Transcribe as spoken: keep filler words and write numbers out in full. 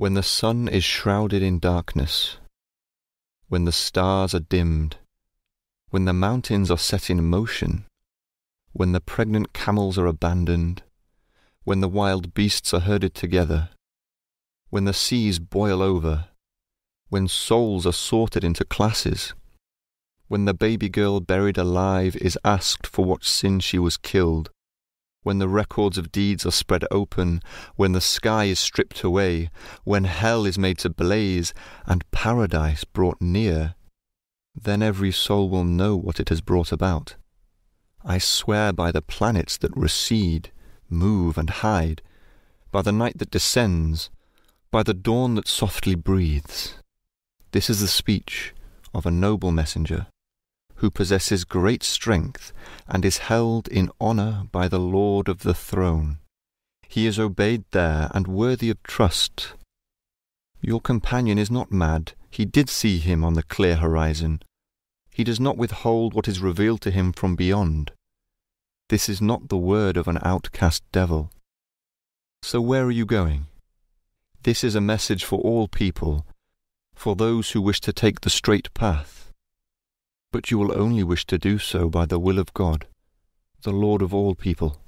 When the sun is shrouded in darkness, when the stars are dimmed, when the mountains are set in motion, when the pregnant camels are abandoned, when the wild beasts are herded together, when the seas boil over, when souls are sorted into classes, when the baby girl buried alive is asked for what sin she was killed, when the records of deeds are spread open, when the sky is stripped away, when hell is made to blaze, and paradise brought near, then every soul will know what it has brought about. I swear by the planets that recede, move and hide, by the night that descends, by the dawn that softly breathes. This is the speech of a noble messenger, who possesses great strength and is held in honour by the Lord of the throne. He is obeyed there and worthy of trust. Your companion is not mad. He did see him on the clear horizon. He does not withhold what is revealed to him from beyond. This is not the word of an outcast devil. So where are you going? This is a message for all people, for those who wish to take the straight path. But you will only wish to do so by the will of God, the Lord of all people.